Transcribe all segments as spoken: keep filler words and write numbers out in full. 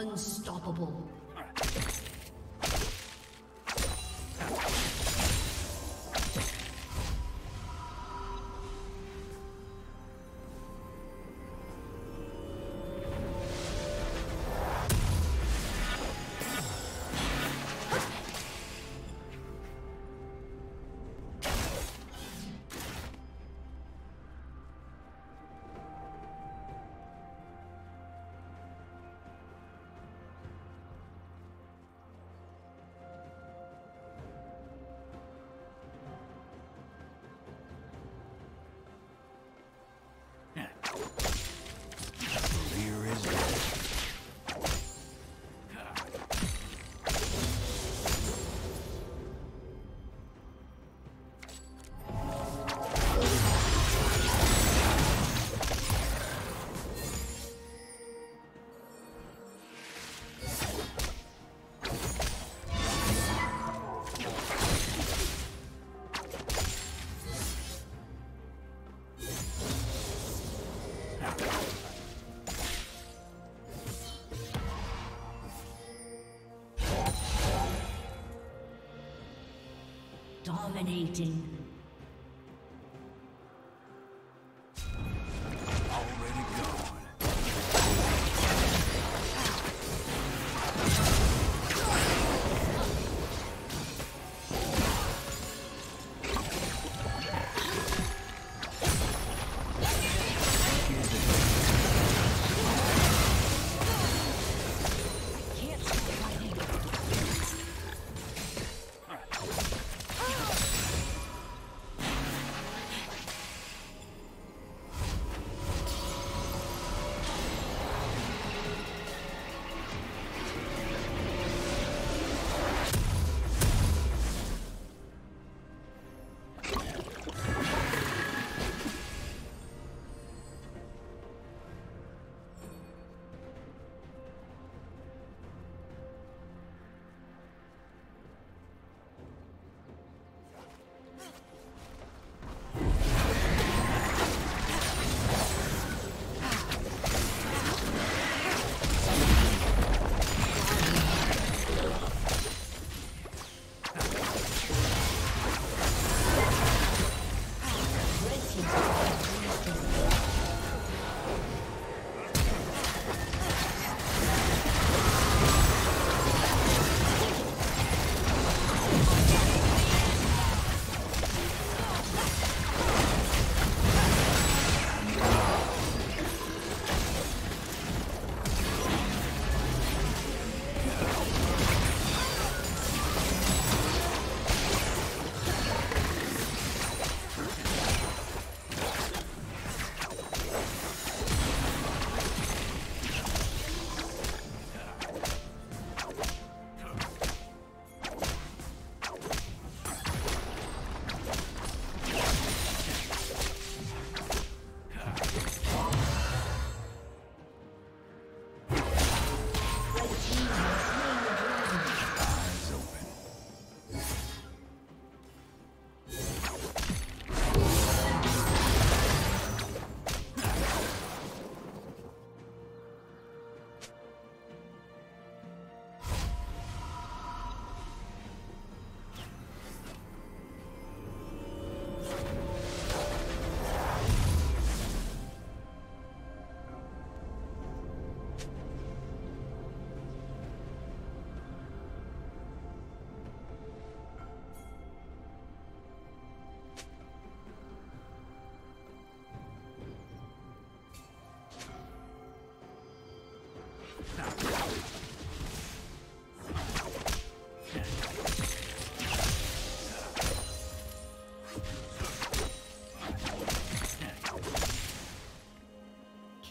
Unstoppable. Dominating.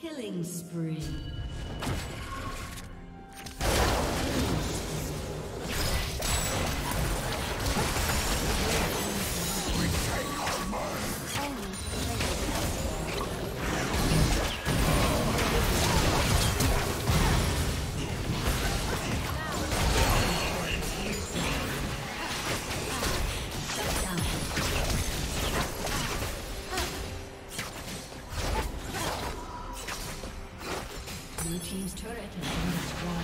Killing spree. team's turret has been destroyed.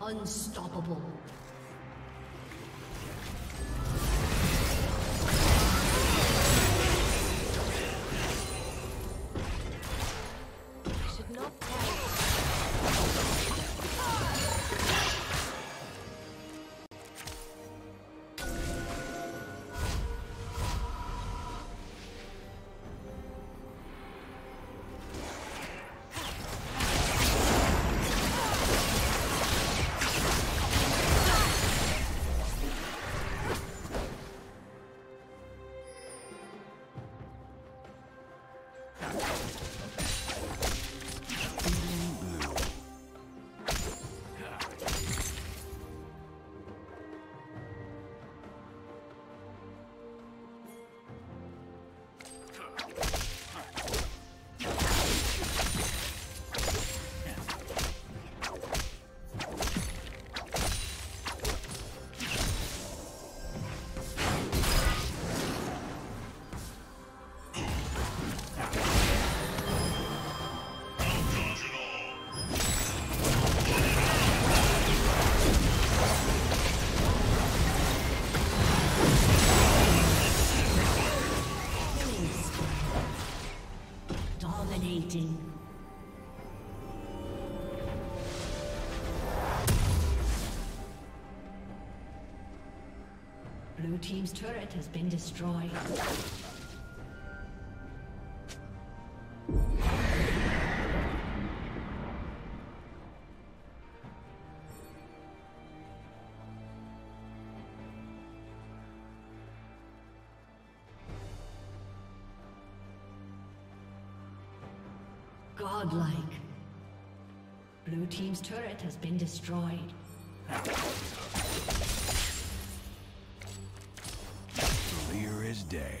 Unstoppable. Dominating. Blue team's turret has been destroyed. Godlike. Blue team's turret has been destroyed. Clear as day.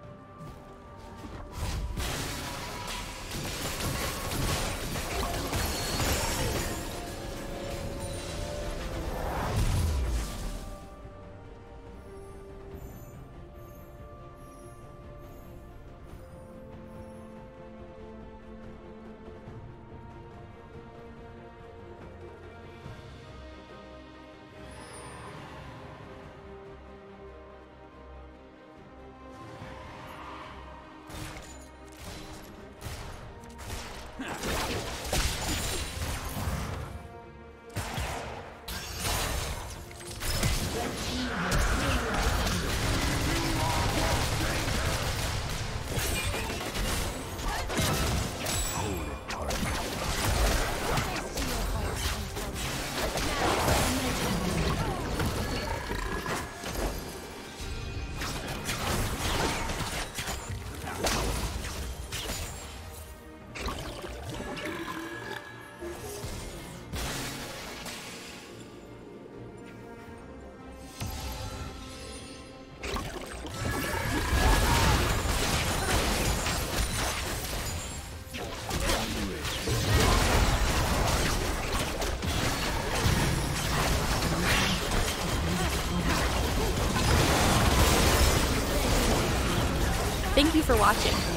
Thank you for watching.